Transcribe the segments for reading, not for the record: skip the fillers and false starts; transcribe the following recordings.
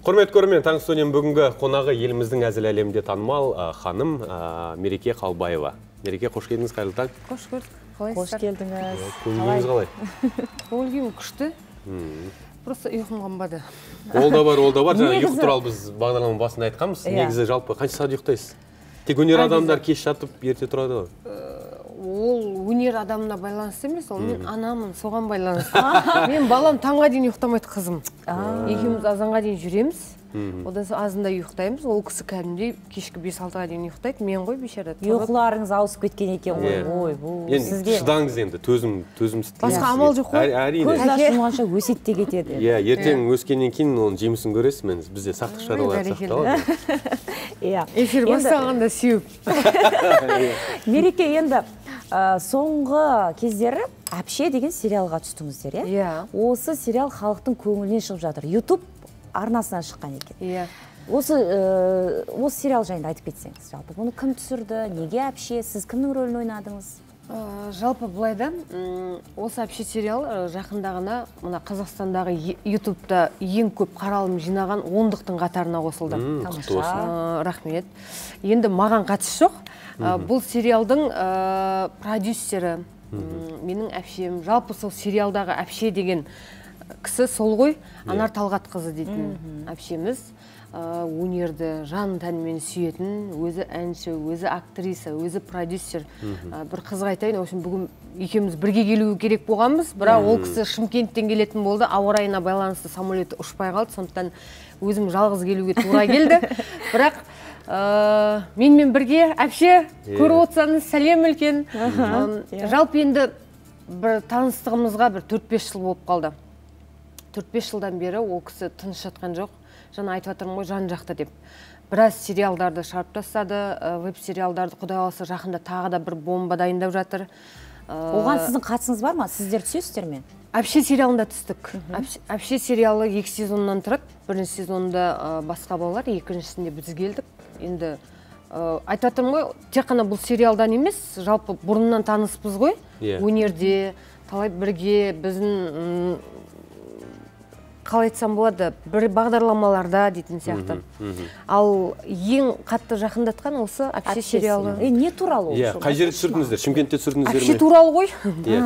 Құрмет көрермен, таң сонен бүгінгі қонағы еліміздің әзіл әлемде танымал ханым Мереке Қалбаева. Мереке, қош келдіңіз, қайырлы таң. Қош көрдік. Қош келдіңіз. Көңіліңіз қалай? Көңілім күшті. Просто ұйқым қанбады. Ол да бар, жаңа ұйқы туралы біз бағдарламаның басында айтқанбыз. Негізі жалпы қанша сағат ұйықтайсыз? Тек өнер адамдар кеш жатып ерте тұрады ғой. Ол өнер адамына байланысты емес, ол мен анамын, соған байланысты. Мен балам таңға дейін ұйықтамайды қызым. Екеуміз азанға дейін жүреміз, одан соң азында ұйықтаймыз. Ол кісі кәдімгідей кешкі 5-6-ға дейін ұйықтайды, мен ғой бейшара. Ұйқыларыңыз ауысып кеткен екен ғой. Сізге шыдаңыз енді, төзімсіз. Басқа амал жоқ қой. Көз ашылғанша өседі де кетеді. Иә, ертең өскеннен кейін оның жемісін көресіз, бізде сақтық шаралар. Эфир бастағанда сүйіп. Мереке, енді соңғы кездері «Әпше» деген сериалға түстіңіздер, е? Осы сериал халықтың көңілінен шығып жатыр. YouTube арнасынан шыққан екен. Осы сериал жайында айтып кетсеңіз. Жалпы, бұны кім түсірді? Неге «Әпше»? Сіз кімнің рөлін ойнадыңыз? Жалпы, бұлайда, осы «Әпше» сериал жақындағына Қазақстандағы YouTube-та ең көп қаралым жинаған ондықтың қатарына қосылды. Рахмет. Енді маған қатысы жоқ. Бұл сериалдың продюсері, менің әпшем, жалпы сол сериалдағы әпше деген кісі сол ғой, Анар Талғат қызы дейтін әпшеміз, өнерді жан тәнімен сүйетін, өзі әнші, өзі актриса, өзі продюсер. Бір қызға айтайын, бүгін екеуміз бірге келуі керек болғанбыз, бірақ ол кісі Шымкенттен келетін болды, ауа райына байланысты самолеті ұшпай қалды, сондықтан өзім жалғыз келуге тура келді, бірақ менімен бірге әпше көріп отырсаңыз сәлем үлкен. Жалпы енді бір таныстығымызға бір 4-5 жыл болып қалды. 4-5 жылдан бері ол кісі тыныш жатқан жоқ. Жаңа айтып отырмын ғой, жан жақты деп. Біраз сериалдарды шарып тастады, веб-сериалдарды, құдай қаласа жақында тағы да бір бомба дайындап жатыр. Оған сіздің қатысыңыз бар ма? Сіздер түсесіздер ме? Әпше сериалында түстік. Әпше сериалы 2 сезоннан тұрады. Бірінші сезонда басқа балалар, екіншісінде біз келдік. Енді айтатым ғой, тек қана бұл сериалдан емес, жалпы бұрыннан таныспыз ғой. Өнерде, талай бірге, біздің қалай айтсам болады, бір бағдарламаларда дейтін сияқты. Ал ең қатты жақындатқан осы әпше сериалы. Не туралы ол? Қай жерде түсірдіңіздер? Шымкентте түсірдіңіздер ме? Әпше туралы ғой.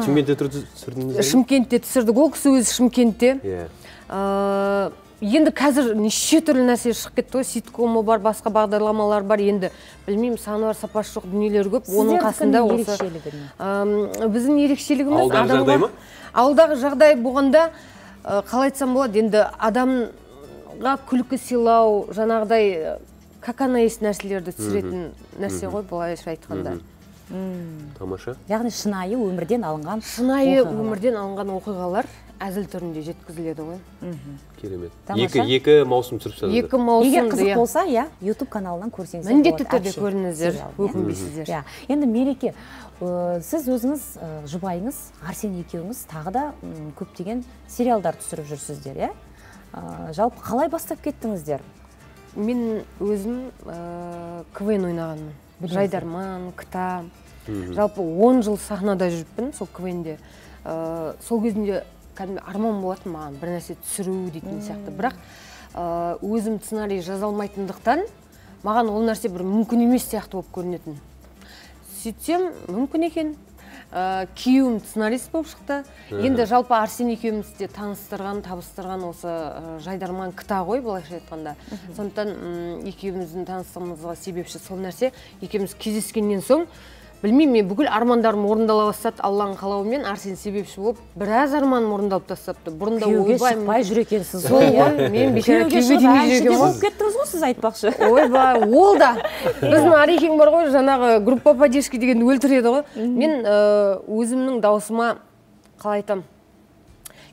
Шымкентте түсірдіңіздер ме? Шымкентте түсірдік, ол кісі өзі Шымкентте. Енді қазір неше түрлі нәрсе шығып кетті ғой, ситкомы бар, басқа бағдарламалар бар, енді білмеймін, саны бар, сапасы жоқ дүниелер көп, оның қасында осы. Біздің ерекшелігіміз адамға. Ауылдағы жағдай болғанда қалай айтсам болады, енді адамға күлкі сыйлау, жаңағыдай каканаес нәрселерді түсіретін нәрсе ғой, былайша айтқанда. Тамаша. Яғни шынайы өмірден алынған оқиғалар. Шынайы өмірден алынған оқиғалар әзіл түрінде жеткізіледі ғой. Керемет. Екі маусым түсіріп жатыр. Екі маусым. Егер қызық болса, YouTube каналынан көрсеңіздер. Міндетті түрде көріңіздер, өкінбейсіздер. Енді Мереке, сіз өзіңіз, жұбайыңыз, Әрсен екеуіңіз тағы да көптеген сериалдар түсіріп жүрсіздер, иә? Жалпы қалай бастап кеттіңіздер? Мен өзім КВН ойнағанмын. Жайдарман, Кыта. Жалпы 10 жыл сахнада жүріппін, сол КВН-де. Сол кезінде арман болатын маған, бір нәрсе түсіру дейтін сияқты. Бірақ өзім сценарий жаза алмайтындықтан, маған ол нәрсе бір мүмкін емес сияқты болып көрінетін. Сөйтсем, мүмкін екен. Күйеуім сценарист болып шықты. Енді жалпы Әрсен екеумізді таныстырған, табыстырған осы Жайдарман Кыта ғой, былайша айтқанда. Сондықтан екеуміздің таныстығымызға себепші сол нәрсе. Екеуміз кездескеннен соң, білмеймін, мен бүкіл армандарым орындала бастады, Алланың қалауымен Әрсен себепші болып, біраз арманым орындалып тастапты. Бұрында ойбай мен бешара күйеуге демей жүрген ғой. Кеттіңіз ғой сіз айтпақшы. Ойбай, ол да. Біздің Арекең бар ғой, жаңағы группа поддержки деген өлтіреді ғой. Мен өзімнің дауысыма қалай айтам.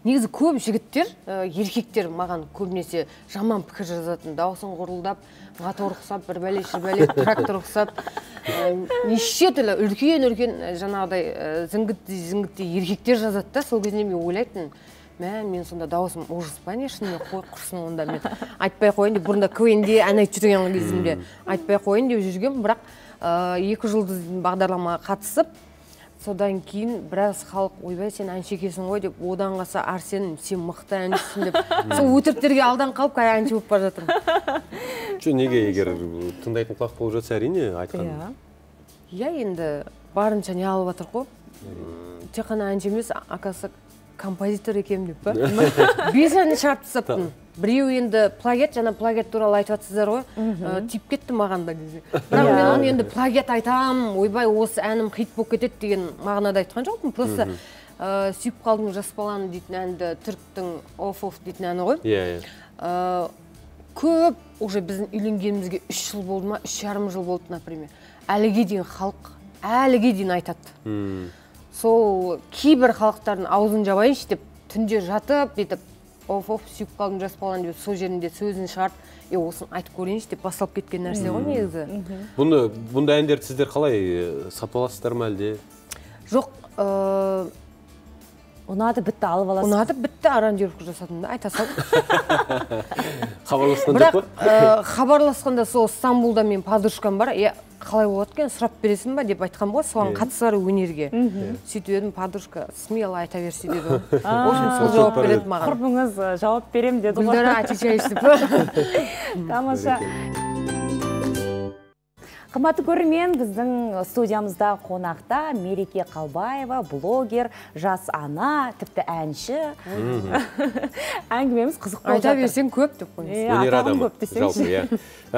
Негізі көп жігіттер, еркектер маған көбінесе жаман пікір жазатын, дауысын құрылдап, ғат орқысап, бір бәле-шірбәле, трактор орқысап. Неше түрлі үлкен-үлкен жаңағыдай зіңгіттей еркектер жазатты, сол кезінде мен ойлайтын, мен сонда дауысым ожыспан ешіне қой құрсын онда мен. Айтпай қойын деп, бұрында көйінде ән айт жүрген кезімде. Айтпай қойын деп жүрген, бірақ 2 жылдыз бағдарлама қатысып, содан кейін біраз халық ойбай сен әншекесің ғой деп, одан қаса Арсен сен мықты әншісің деп, сол өтіріктерге алдан қалып қай әнші болып бара жатырмын. Жоқ, неге егер тыңдайтын құлақ болып жатса әрине айтқан. Иә, енді барынша не алып жатыр ғой. Тек қана әнші емес, ақасы композитор екем деп па? Бес әнді шығарып тастаппын. Біреу енді плагиат, жаңа плагиат туралы айтып жатсыздар ғой, тиіп кетті маған да десе. Бірақ мен оны енді плагиат айтам, ойбай осы әнім хит болып кетеді деген мағынада айтқан жоқпын. Просто сүйіп қалдың жас баланы дейтін әнді, түріктің оф-оф дейтін әні ғой. Көп уже біздің үйленгенімізге 3 жыл болды ма, 3,5 жыл болды, например. Әліге дейін халық, әліге дейін айтады. Сол кейбір халықтардың аузын жабайыншы деп, түнде жатып, етіп, оф-оф, сүйіп қалдың жас баланы деп, сол жерінде сөзін шығарып, осын айтып көрейінші деп басталып кеткен нәрсе ғой негізі. Бұнда әндерді сіздер қалай сатып аласыздар ма әлде? Жоқ, ұнатып бітті алып аласыз. Ұнатып бітті аранжировка жасадым да, айта салып. Хабарласқанда жоқ па? Хабарласқанда сол Стамбулда мен подружкам бар, қалай болады екен, сұрап бересің ба деп айтқан болса, соған қатысы бар өнерге. Сөйтіп едім, подружка смело айта берсе деді. Осыны сол жауап береді маған. Құрбыңыз жауап берем деді. Гүлдара отвечаешь деп. Тамаша. Қымбатты көрермен, біздің студиямызда қонақта Мереке Қалбаева, блогер, жас ана, тіпті әнші. Әңгімеміз қызық болды. Айта берсең көп деп қоймыз. Өнер адамы, жалпы, иә.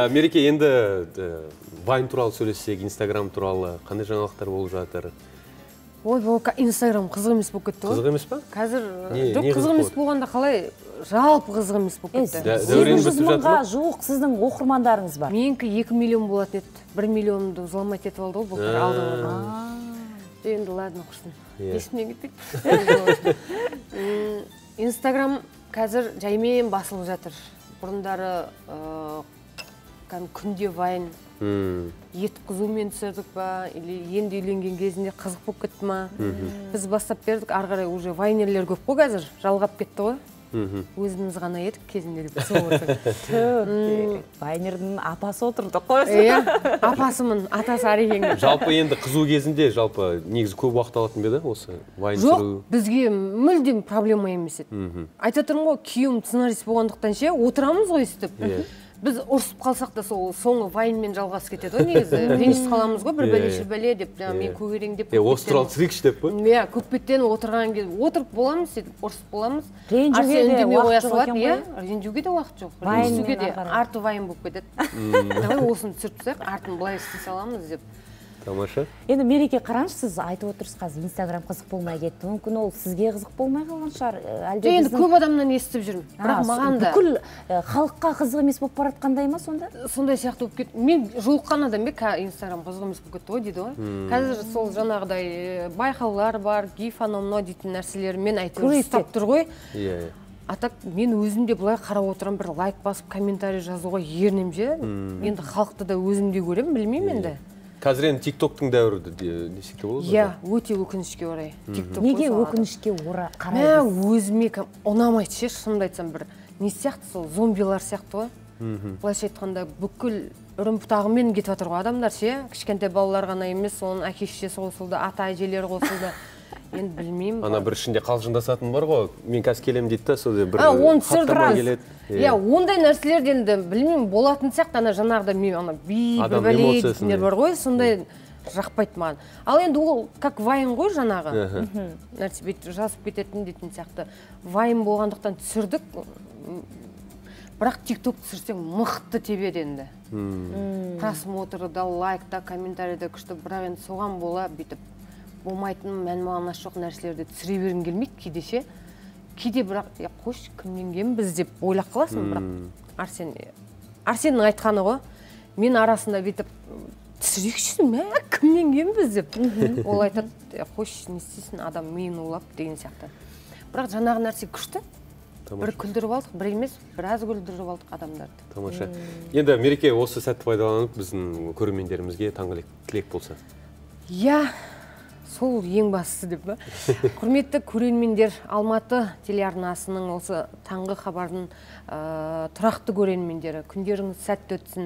Мереке, енді Вайн туралы сөйлессек, Инстаграм туралы қандай жаңалықтар болып жатыр? Ой, бұл Инстаграм қызық емес болып кетті ғой. Қызық емес па? Қазір қызық емес болғанда қалай жалпы қызық емес болып кетті. 700 мыңға жуық сіздің оқырмандарыңыз бар. Меніңкі 2 миллион болатын еді. 1 миллионды зұламайт етіп алды ол бұлтыр алдыңыз. Енді ладно құрсын. Есімнен кетпейді. Инстаграм қазір жаймен басылып жатыр. Бұрындары күнде вайн ет қызумен түсірдік ба, енді үйленген кезінде қызық болып кетті ма? Біз бастап бердік, арғарай уже вайнерлер көп қой қазір, жалғап кетті ғой. Өзіміз ғана едік кезінде деп сол отырды. Вайнердің апасы отырды қойсы. Иә, апасымын, атасы әрекең. Жалпы енді қызу кезінде, жалпы негізі көп уақыт алатын ба еді осы вайн түсіру? Жоқ, бізге мүлдем проблема емес еді. Айта тұрмын ғой, күйеуім сценарист болғандықтан ше, отырамыз ғой сөйтіп. Біз ұрсып қалсақ та сол соңы вайнмен жалғасып кетеді ғой негізі. Ренжісіп қаламыз ғой бір бәле-шір бәле деп, мен көгерең деп. Острал срикш деп па? Иә, көкпеттен отырған кезде отырып боламыз, сөйтіп ұрсып боламыз. Ренжуге де уақыт жоқ екен ғой? Ренжуге де уақыт жоқ. Ренжуге де арты вайн болып кетеді. Давай осыны түсіріп тастайық, артын былай істей саламыз деп. Тамаша. Енді Мереке, қараңыз, сіз айтып отырсыз қазір Инстаграм қызық болмай кетті. Мүмкін ол сізге қызық болмай қалған шығар. Енді көп адамнан естіп жүрмін. Бірақ маған да. Бүкіл халыққа қызық емес болып баратқандай ма сонда? Сондай сияқты болып кетті. Мен жолыққан адам бе, Инстаграм қызық емес болып кетті ғой дейді ғой. Қазір сол жаңағыдай байқаулар бар, гей-фономно дейтін нәрселер мен айтып ұстап тұр ғой. Атақ, мен өзімде бұлай қарап отырам, бір лайк басып, комментарий жазуға ерінем же. Енді халықты да өзімде көрем, білмеймін енді. Қазір енді ТикТоктың дәуірі десекте болды? Иә, өте өкінішке орай. Неге өкінішке қарайыз? Мә, өзіме ұнамайды ше, шынымды айтсам бір. Не сияқты сол, зомбилар сияқты ғой. Былайша айтқанда бүкіл үрім-бұтағымен кетіп жатыр ғой адамдар ше. Кішкентай балалар ғана емес, оның әке-шешесі қосылды, ата-әжелер қосылды. Енді білмеймін. Ана бір ішінде қалжыңдасатын бар ғой. Мен қазір келем дейді та, сол бір хаттама келеді. Иә, ондай нәрселерден де білмеймін, болатын сияқты ана жаңағыда бейбілей дейтіндер бар ғой, сондай жақпайды маған. Ал енді ол как вайн ғой жаңағы. Нәрсебет жазып кететін дейтін сияқты. Вайн болғандықтан түсірдік, бірақ ТикТок түсірсең мықты тебеді енді. Просмотры да, лайк та, комментарий да күшті, бірақ енді соған бола бүйтіп болмайтын мән мағына шоқ нәрселерді түсіре берін келмейді кейдеше. Кейде бірақ, қош, кімнен біз деп ойлақ қаласын, бірақ Арсеннің айтқаны ғой, мен арасында бетіп, түсірекші мә, кімнен біз деп. Ол айтады, қош, не істесін, адам мейін олап деген сияқты. Бірақ жаңағы нәрсе күшті, бір күлдіріп алдық, бір емес, біраз күлдіріп алдық адамдарды. Тамаша. Енді Мереке, осы сәтті пайдаланып, біздің көрермендерімізге таңғылық болса. Я сол ең бастысы деп ба. Құрметті көрермендер, Алматы телеарнасының осы таңғы хабардың тұрақты көрермендері, күндеріңіз сәтті өтсін.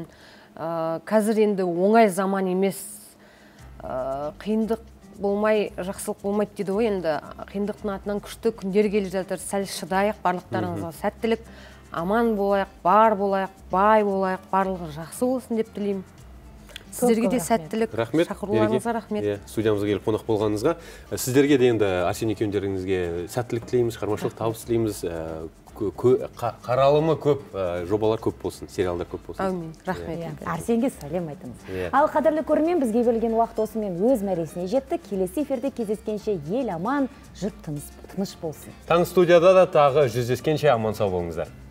Қазір енді оңай заман емес, қиындық болмай, жақсылық болмайды дейді ғой, енді қиындықтың атынан күшті күндер келе жатыр, сәл шыдайық, барлықтарыңызға сәттілік, аман болайық, бар болайық, бай болайық, барлығы жақсы болсын деп тілеймін. Сіздерге де сәттілік, шақыруларыңызға рахмет. Студиямызға келіп қонақ болғаныңызға. Сіздерге де енді Әрсен екеуіңдеріңізге сәттілік тілейміз, шығармашылық табыс тілейміз. Қаралымы көп, жобалар көп болсын, сериалдар көп болсын. Әумин, рахмет. Әрсенге сәлем айтыңыз. Ал қадірлі көрермен, бізге бөлген уақыт осымен өз мәресіне жетті. Келесі эфирде кездескенше ел аман, жұрт тыныш болсын. Таң студияда да тағы жүздескенше аман сау болыңыздар.